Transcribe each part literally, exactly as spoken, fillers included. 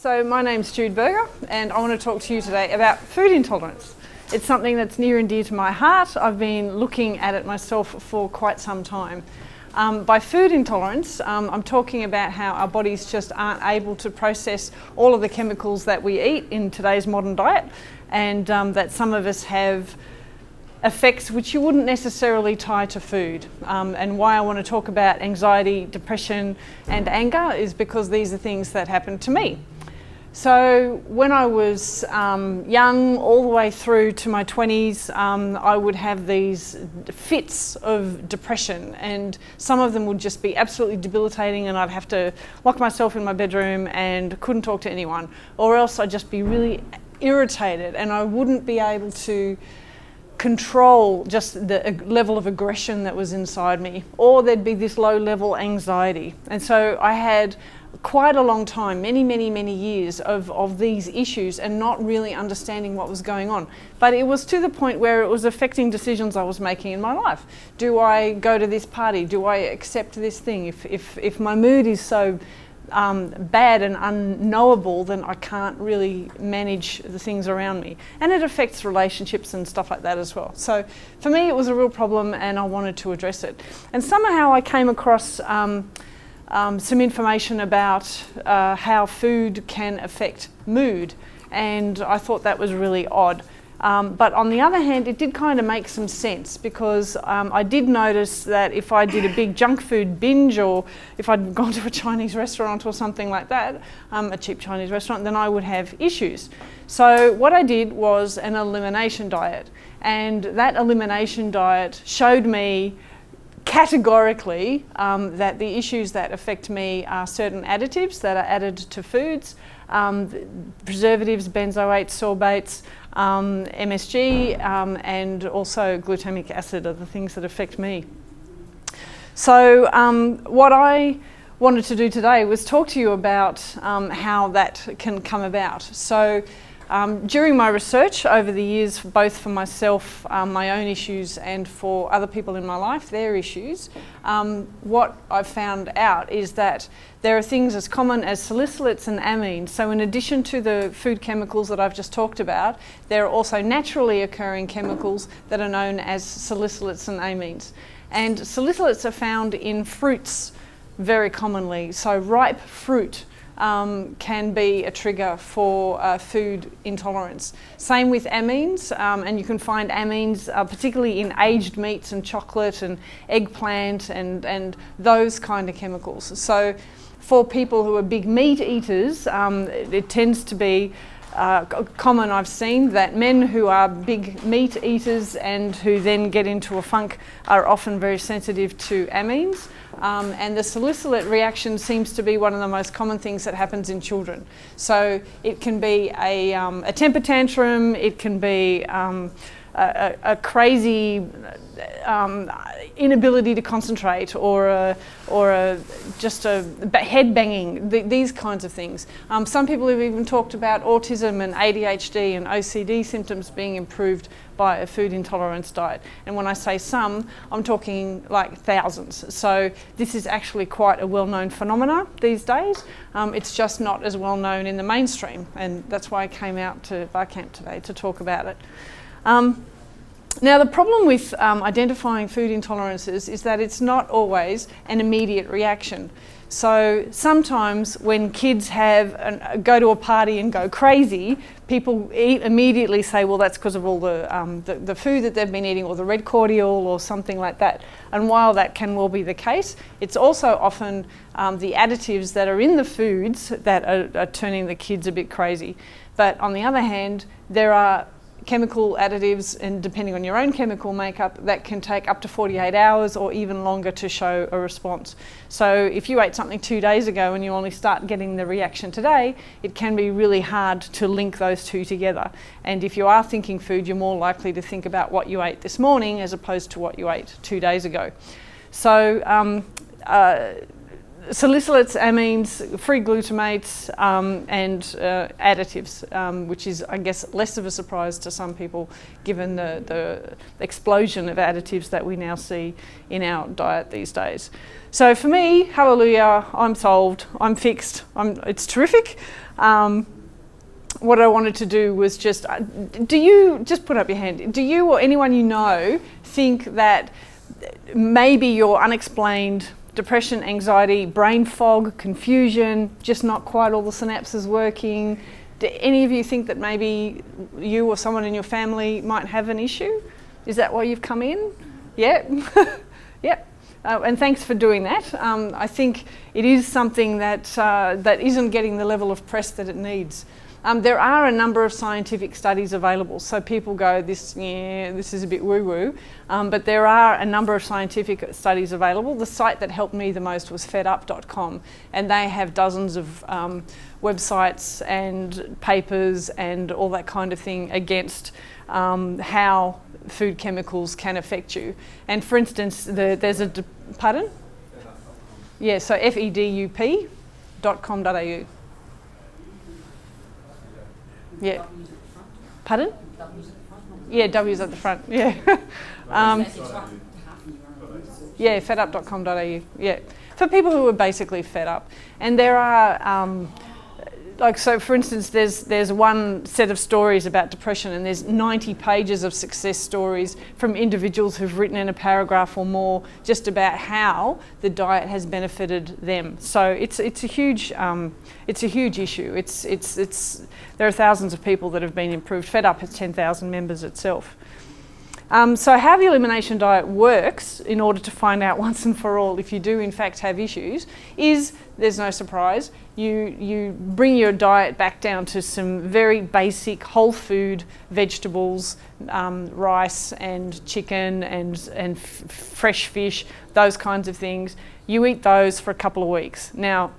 So my name's Jude Burger and I want to talk to you today about food intolerance. It's something that's near and dear to my heart. I've been looking at it myself for quite some time. Um, by food intolerance, um, I'm talking about how our bodies just aren't able to process all of the chemicals that we eat in today's modern diet, and um, that some of us have effects which you wouldn't necessarily tie to food. Um, and why I want to talk about anxiety, depression and anger is because these are things that happened to me. So when I was um, young, all the way through to my twenties, um, I would have these fits of depression, and some of them would just be absolutely debilitating, and I'd have to lock myself in my bedroom and couldn't talk to anyone, or else I'd just be really irritated and I wouldn't be able to control just the level of aggression that was inside me, or there'd be this low level anxiety. And so I had quite a long time, many, many, many years of, of these issues and not really understanding what was going on. But it was to the point where it was affecting decisions I was making in my life. Do I go to this party? Do I accept this thing? If, if, if my mood is so um, bad and unknowable, then I can't really manage the things around me. And it affects relationships and stuff like that as well. So for me, it was a real problem and I wanted to address it. And somehow I came across um, Um, some information about uh, how food can affect mood, and I thought that was really odd. Um, but on the other hand, it did kind of make some sense, because um, I did notice that if I did a big junk food binge, or if I'd gone to a Chinese restaurant or something like that, um, a cheap Chinese restaurant, then I would have issues. So what I did was an elimination diet, and that elimination diet showed me categorically um, that the issues that affect me are certain additives that are added to foods, um, preservatives, benzoates, sorbates, um, M S G um, and also glutamic acid are the things that affect me. So um, what I wanted to do today was talk to you about um, how that can come about. So Um, during my research over the years, both for myself, um, my own issues, and for other people in my life, their issues, um, what I've found out is that there are things as common as salicylates and amines. So in addition to the food chemicals that I've just talked about, there are also naturally occurring chemicals that are known as salicylates and amines. And salicylates are found in fruits very commonly, so ripe fruit Um, can be a trigger for uh, food intolerance. Same with amines, um, and you can find amines uh, particularly in aged meats and chocolate and eggplant and, and those kind of chemicals. So for people who are big meat eaters, um, it, it tends to be uh, common, I've seen, that men who are big meat eaters and who then get into a funk are often very sensitive to amines. Um, and the salicylate reaction seems to be one of the most common things that happens in children. So it can be a, um, a temper tantrum, it can be um, a, a crazy um, inability to concentrate, or, a, or a, just a head banging, th these kinds of things. Um, some people have even talked about autism and A D H D and O C D symptoms being improved by a food intolerance diet. And when I say some, I'm talking like thousands. So this is actually quite a well-known phenomena these days. Um, it's just not as well known in the mainstream. And that's why I came out to Barcamp today to talk about it. Um, now the problem with um, identifying food intolerances is that it's not always an immediate reaction. So sometimes when kids have an, go to a party and go crazy, people eat, immediately say, well, that's because of all the, um, the, the food that they've been eating, or the red cordial or something like that. And while that can well be the case, it's also often um, the additives that are in the foods that are, are turning the kids a bit crazy. But on the other hand, there are chemical additives, and depending on your own chemical makeup, that can take up to forty-eight hours or even longer to show a response. So if you ate something two days ago and you only start getting the reaction today, it can be really hard to link those two together. And if you are thinking food, you're more likely to think about what you ate this morning as opposed to what you ate two days ago. So um, uh, salicylates, amines, free glutamates um, and uh, additives, um, which is, I guess, less of a surprise to some people given the, the explosion of additives that we now see in our diet these days. So for me, hallelujah, I'm solved, I'm fixed, I'm, it's terrific. Um, what I wanted to do was just, do you, just put up your hand, do you or anyone you know think that maybe your unexplained depression, anxiety, brain fog, confusion, just not quite all the synapses working, do any of you think that maybe you or someone in your family might have an issue? Is that why you've come in? Yeah, yeah. Uh, and thanks for doing that. Um, I think it is something that, uh, that isn't getting the level of press that it needs. Um, there are a number of scientific studies available, so people go, this, yeah, this is a bit woo-woo, um, but there are a number of scientific studies available. The site that helped me the most was fed up dot com, and they have dozens of um, websites and papers and all that kind of thing against um, how food chemicals can affect you. And for instance, the, there's a, de pardon? Yeah, so F E D U P dot com dot A U. Yeah. Pardon? Yeah, W's at the front. Yeah. um, yeah, fed up dot com dot A U. Yeah. For people who are basically fed up. And there are, um, like, so for instance, there's, there's one set of stories about depression, and there's ninety pages of success stories from individuals who've written in a paragraph or more just about how the diet has benefited them. So it's, it's a huge, um, it's a huge issue. It's, it's, it's, there are thousands of people that have been improved. FedUp has ten thousand members itself. Um, so how the elimination diet works, in order to find out once and for all if you do in fact have issues, is, there's no surprise, you, you bring your diet back down to some very basic whole food, vegetables, um, rice and chicken and, and f fresh fish, those kinds of things. You eat those for a couple of weeks. Now,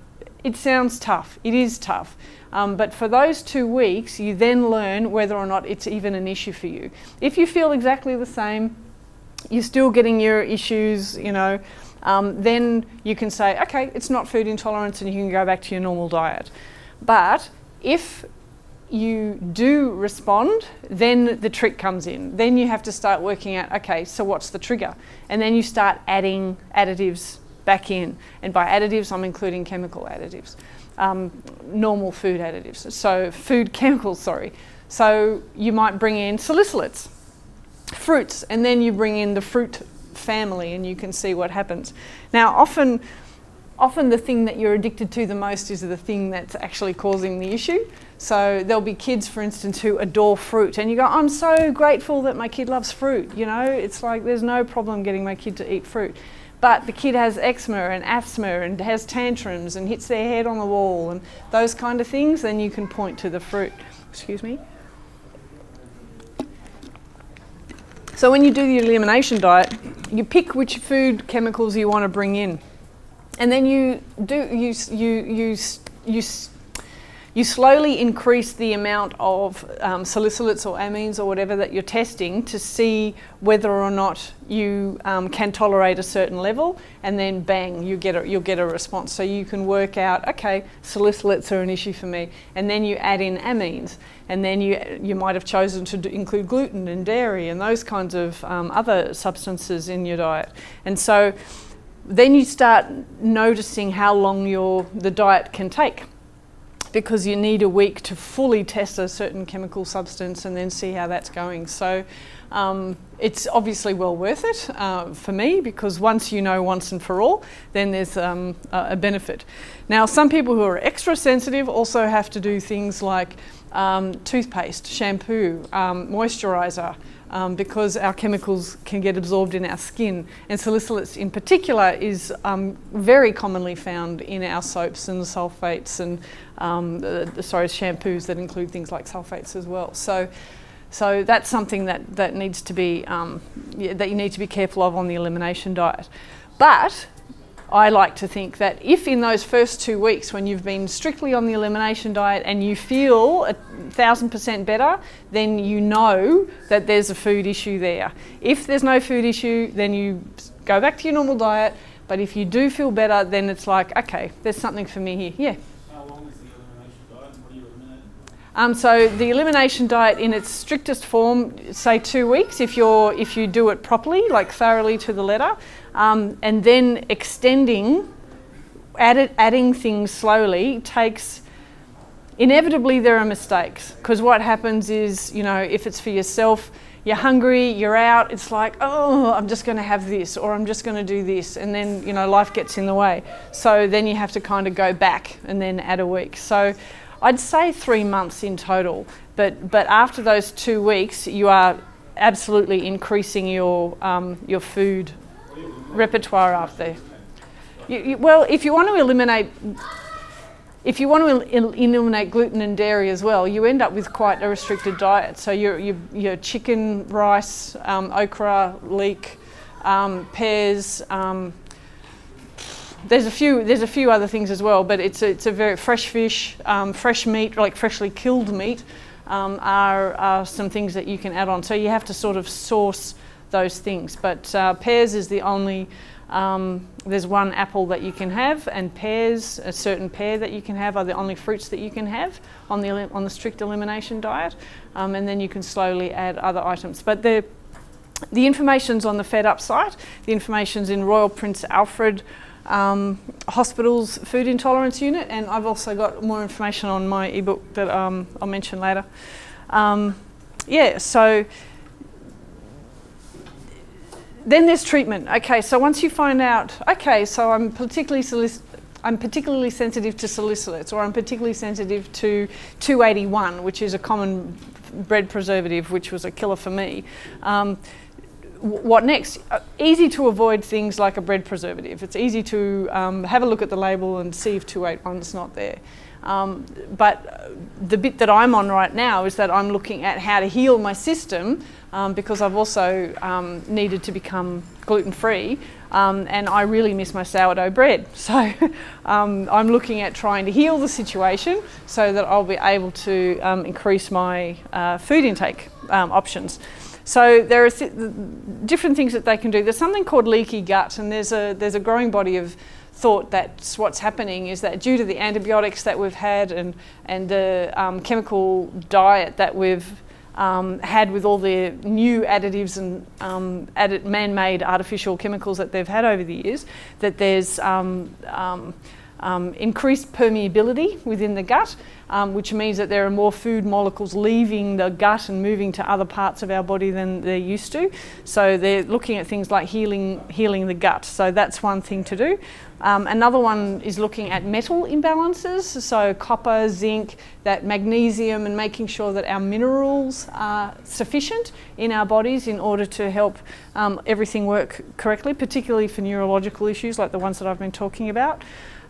it sounds tough, it is tough. Um, but for those two weeks, you then learn whether or not it's even an issue for you. If you feel exactly the same, you're still getting your issues, you know, um, then you can say, okay, it's not food intolerance, and you can go back to your normal diet. But if you do respond, then the trick comes in. Then you have to start working out, okay, so what's the trigger? And then you start adding additives back in. And by additives, I'm including chemical additives. Um, normal food additives, so food chemicals, sorry. So you might bring in salicylates, fruits, and then you bring in the fruit family and you can see what happens. Now often, often the thing that you're addicted to the most is the thing that's actually causing the issue. So there'll be kids, for instance, who adore fruit, and you go, I'm so grateful that my kid loves fruit, you know, it's like there's no problem getting my kid to eat fruit. But the kid has eczema and asthma and has tantrums and hits their head on the wall and those kind of things, then you can point to the fruit. Excuse me. So when you do the elimination diet, you pick which food chemicals you want to bring in. And then you do, you, you, you, you, you slowly increase the amount of um, salicylates or amines or whatever that you're testing to see whether or not you um, can tolerate a certain level, and then bang, you get a, you'll get a response. So you can work out, okay, salicylates are an issue for me, and then you add in amines, and then you, you might have chosen to do include gluten and dairy and those kinds of um, other substances in your diet. And so then you start noticing how long your, the diet can take, because you need a week to fully test a certain chemical substance and then see how that's going. So um, it's obviously well worth it uh, for me, because once you know once and for all, then there's um, a benefit. Now, some people who are extra sensitive also have to do things like um, toothpaste, shampoo, um, moisturizer, um, because our chemicals can get absorbed in our skin. And salicylates in particular is um, very commonly found in our soaps and sulfates and Um, the, the, sorry, shampoos that include things like sulfates as well. So, so that's something that, that needs to be, um, yeah, that you need to be careful of on the elimination diet. But I like to think that if in those first two weeks when you've been strictly on the elimination diet and you feel a thousand percent better, then you know that there's a food issue there. If there's no food issue, then you go back to your normal diet, But if you do feel better, then it's like, okay, there's something for me here. Yeah? How long is the elimination diet and what do you eliminate? Um, so the elimination diet in its strictest form, say two weeks, if, you're, if you do it properly, like thoroughly to the letter, um, and then extending, added, adding things slowly takes... Inevitably there are mistakes, because what happens is, you know, if it's for yourself, you're hungry, you're out, it's like, oh, I'm just going to have this, or I'm just going to do this, and then, you know, life gets in the way. So then you have to kind of go back and then add a week. So I'd say three months in total, but, but after those two weeks, you are absolutely increasing your, um, your food repertoire after. You, you, well, if you want to eliminate... If you want to el eliminate gluten and dairy as well, you end up with quite a restricted diet. So your, your, your chicken, rice, um, okra, leek, um, pears. Um, there's a few. There's a few other things as well, but it's a, it's a very fresh fish, um, fresh meat, like freshly killed meat, um, are, are some things that you can add on. So you have to sort of source those things. But uh, pears is the only. Um, there's one apple that you can have, and pears, a certain pear that you can have, are the only fruits that you can have on the, on the strict elimination diet, um, and then you can slowly add other items. But the, the information's on the FedUp site, the information's in Royal Prince Alfred um, Hospital's Food Intolerance Unit, and I've also got more information on my ebook that um, I'll mention later. Um, yeah, so... Then there's treatment. Okay, so once you find out, okay, so I'm particularly, I'm particularly sensitive to salicylates, or I'm particularly sensitive to two eighty-one, which is a common bread preservative, which was a killer for me. Um, what next? Uh, easy to avoid things like a bread preservative. It's easy to um, have a look at the label and see if two eighty-one's not there. Um, but the bit that I'm on right now is that I'm looking at how to heal my system, um, because I've also um, needed to become gluten-free, um, and I really miss my sourdough bread. So um, I'm looking at trying to heal the situation so that I'll be able to um, increase my uh, food intake um, options. So there are th different things that they can do. There's something called leaky gut, and there's a, there's a growing body of thought that's what's happening is that due to the antibiotics that we've had and, and the um, chemical diet that we've um, had with all the new additives and um, added man-made artificial chemicals that they've had over the years, that there's um, um, um, increased permeability within the gut, um, which means that there are more food molecules leaving the gut and moving to other parts of our body than they're used to. So they're looking at things like healing, healing the gut. So that's one thing to do. Um, another one is looking at metal imbalances, so copper, zinc, that magnesium, and making sure that our minerals are sufficient in our bodies in order to help um, everything work correctly, particularly for neurological issues like the ones that I've been talking about.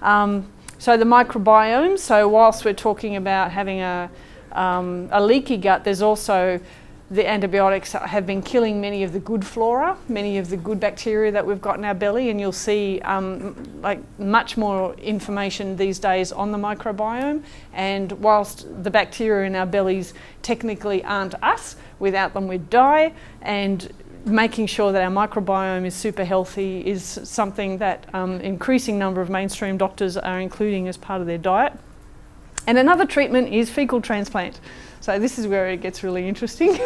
Um, so the microbiome, so whilst we're talking about having a, um, a leaky gut, there's also the antibiotics have been killing many of the good flora, many of the good bacteria that we've got in our belly, and you'll see um, like much more information these days on the microbiome. And whilst the bacteria in our bellies technically aren't us, without them we'd die, and making sure that our microbiome is super healthy is something that um, increasing number of mainstream doctors are including as part of their diet. And another treatment is fecal transplant. So this is where it gets really interesting.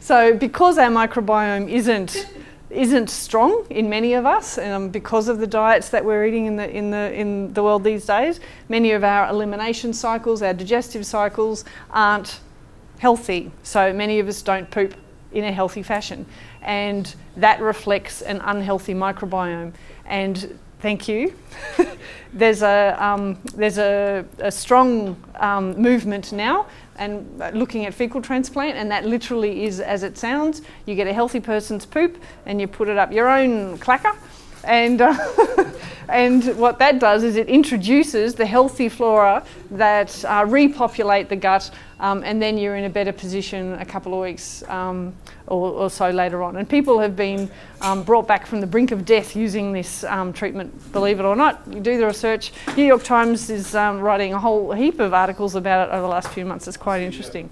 So because our microbiome isn't, isn't strong in many of us, and um, because of the diets that we're eating in the, in, the, in the world these days, many of our elimination cycles, our digestive cycles, aren't healthy. So many of us don't poop in a healthy fashion. And that reflects an unhealthy microbiome. And thank you. There's a, um, there's a, a strong um, movement now and looking at fecal transplant, and that literally is as it sounds. You get a healthy person's poop and you put it up your own clacker, and, uh, and what that does is it introduces the healthy flora that uh, repopulate the gut, um, and then you're in a better position a couple of weeks um, or, or so later on. And people have been um, brought back from the brink of death using this um, treatment, believe it or not. You do the research. New York Times is um, writing a whole heap of articles about it over the last few months. It's quite interesting.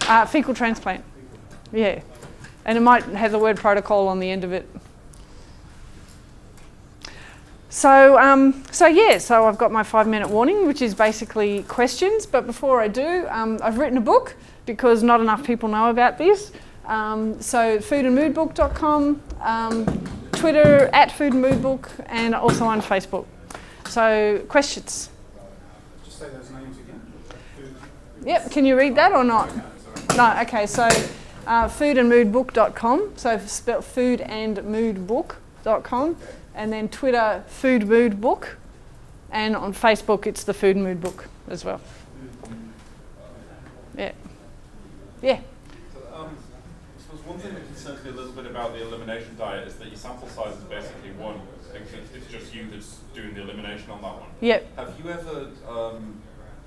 Uh, fecal transplant, yeah. And it might have the word protocol on the end of it. So, um, so yeah, so I've got my five-minute warning, which is basically questions. But before I do, um, I've written a book because not enough people know about this. Um, so food and mood book dot com, um, Twitter at food and mood book, and also on Facebook. So questions. Just say those names again. Yep. Can you read that or not? No. Okay. So uh, food and mood book dot com. So spelled food and mood book dot com. And then Twitter, Food Mood Book, and on Facebook it's the Food Mood Book as well. Yeah, yeah. So, um, I suppose one thing that concerns me a little bit about the elimination diet is that your sample size is basically one. It's just you that's doing the elimination on that one. Yep. Have you ever um,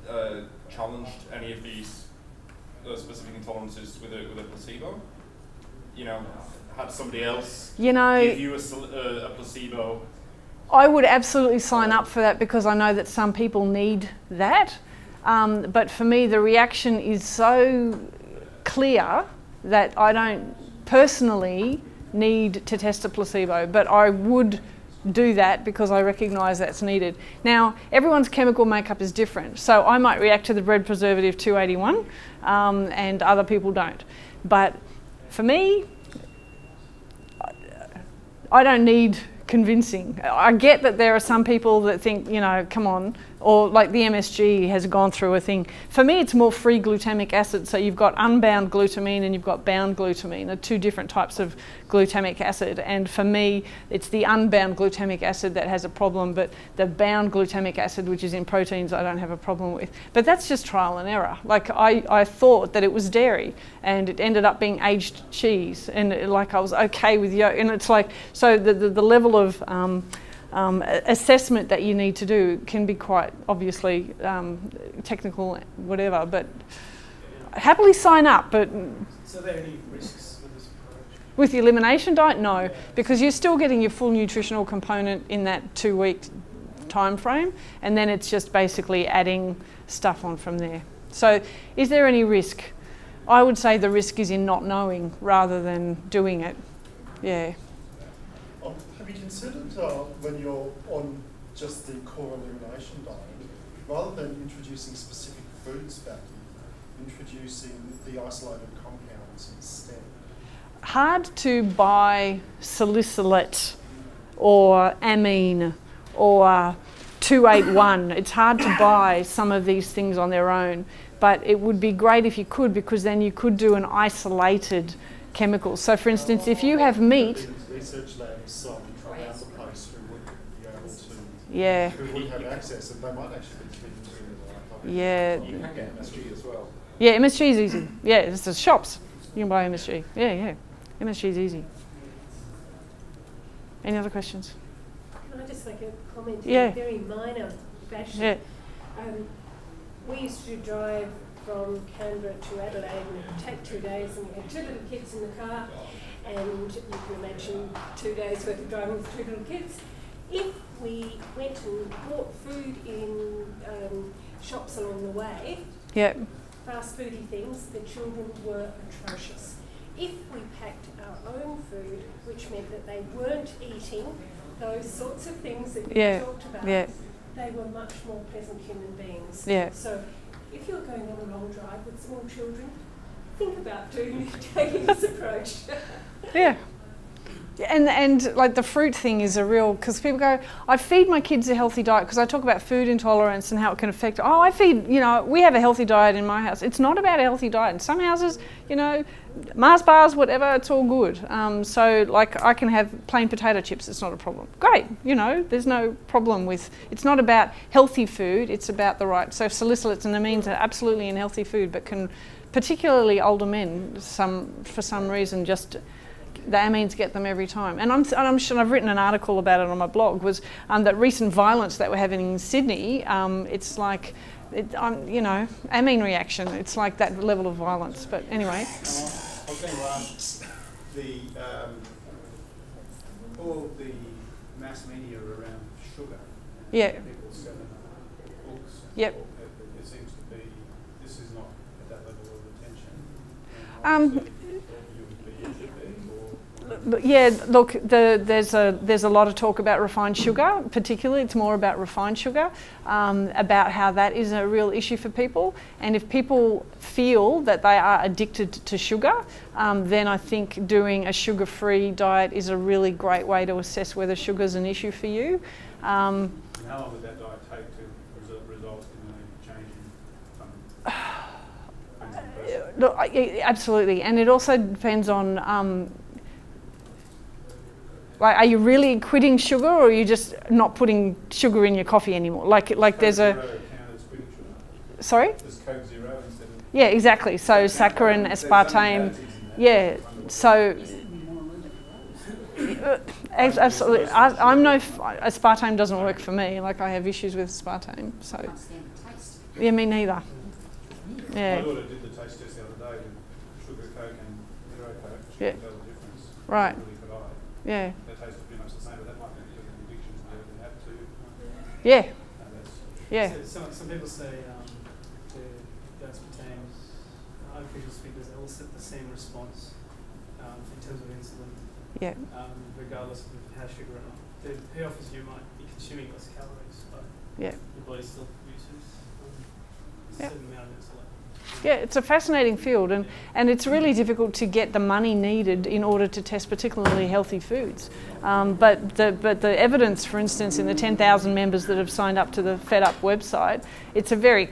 uh, challenged any of these uh, specific intolerances with a with a placebo? You know, had somebody else you know, give you a, uh, a placebo? I would absolutely sign up for that because I know that some people need that. Um, but for me, the reaction is so clear that I don't personally need to test a placebo, but I would do that because I recognise that's needed. Now, everyone's chemical makeup is different, so I might react to the bread preservative two eighty-one um, and other people don't. But for me, I don't need convincing. I get that there are some people that think, you know, come on, or like the M S G has gone through a thing. For me, it's more free glutamic acid. So you've got unbound glutamine and you've got bound glutamine. They're two different types of glutamic acid. And for me, it's the unbound glutamic acid that has a problem, but the bound glutamic acid, which is in proteins, I don't have a problem with. But that's just trial and error. Like I, I thought that it was dairy and it ended up being aged cheese. And it, like I was okay with yogurt. And it's like, so the, the, the level of um, Um, assessment that you need to do can be quite obviously um, technical, whatever, but happily sign up. But so are there any risks with this approach? With the elimination diet? No, yeah. Because you're still getting your full nutritional component in that two week time frame, and then it's just basically adding stuff on from there. So is there any risk? I would say the risk is in not knowing rather than doing it. Yeah. Have you considered uh, when you're on just the core elimination diet, rather than introducing specific foods back in, introducing the isolated compounds instead? Hard to buy salicylate or amine or two eighty-one. It's hard to buy some of these things on their own, but it would be great if you could, because then you could do an isolated chemical. So for instance, if you have meat, research labs some around the place who would be able to, yeah, who would have access, and they might actually be treated to the yeah. You can get M S G as well. Yeah, M S G is easy. Yeah, it's the shops. You can buy M S G. Yeah, yeah. M S G is easy. Any other questions? Can I just like a comment? Yeah. In a very minor fashion. Yeah. Um, we used to drive from Canberra to Adelaide and it would take two days, and we had two little kids in the car. And you can imagine two days worth of driving with two little kids. If we went and bought food in um, shops along the way, yep, fast foody things, the children were atrocious. If we packed our own food, which meant that they weren't eating those sorts of things that you yep. talked about, yep. they were much more pleasant human beings. Yep. So if you're going on a long drive with small children, think about doing, taking this approach. Yeah. And, and like the fruit thing is a real, because people go, I feed my kids a healthy diet, because I talk about food intolerance and how it can affect, oh, I feed, you know, we have a healthy diet in my house. It's not about a healthy diet. In some houses, you know, Mars bars, whatever, it's all good. Um, so like I can have plain potato chips, it's not a problem. Great, you know, there's no problem with, it's not about healthy food, it's about the right. So salicylates and amines are absolutely in healthy food, but can, particularly older men, some for some reason just, the amines get them every time. And I'm, and I'm sure I've written an article about it on my blog, was um, that recent violence that we're having in Sydney, um, it's like, it, um, you know, amine reaction, it's like that level of violence. But anyway. I was going to ask, the, um, all the mass media around sugar, yeah, people selling books, yep, it seems to be, this is not at that level of attention. Um, yeah, look, the, there's a there's a lot of talk about refined sugar. Particularly, it's more about refined sugar, um, about how that is a real issue for people. And if people feel that they are addicted to sugar, um, then I think doing a sugar-free diet is a really great way to assess whether sugar is an issue for you. Um, and how long would that diet take to result in a change in something? Look, absolutely, and it also depends on, um, like, are you really quitting sugar, or are you just not putting sugar in your coffee anymore? Like, like Coke there's a. Sorry. Just Coke Zero instead of yeah, exactly. So saccharin, aspartame, yeah. So. Absolutely, I, I'm no. F aspartame doesn't work for me. Like, I have issues with aspartame. So. Yeah, me neither. Yeah. Yeah. Right. Yeah. Yeah. Yeah. So some, some people say um, the aspartame, artificial sweeteners, they all set the same response um, in terms of insulin. Yeah. Um, regardless of how sugar or not. The payoff is you might be consuming less calories, but yeah. your body still produces a certain yep. amount of insulin. Yeah, it's a fascinating field, and, and it's really difficult to get the money needed in order to test particularly healthy foods. Um, but, the, but the evidence, for instance, in the ten thousand members that have signed up to the FedUp website, it's a very,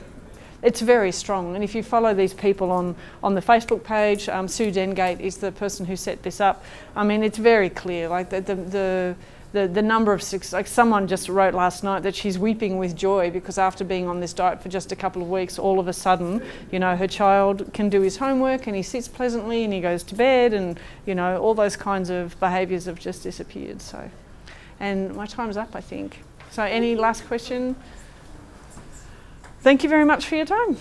it's very strong. And if you follow these people on, on the Facebook page, um, Sue Dengate is the person who set this up. I mean, it's very clear, like the... the, the The, the number of, six, like someone just wrote last night that she's weeping with joy because after being on this diet for just a couple of weeks, all of a sudden, you know, her child can do his homework and he sits pleasantly and he goes to bed and, you know, all those kinds of behaviours have just disappeared. So, and my time's up, I think. So any last question? Thank you very much for your time.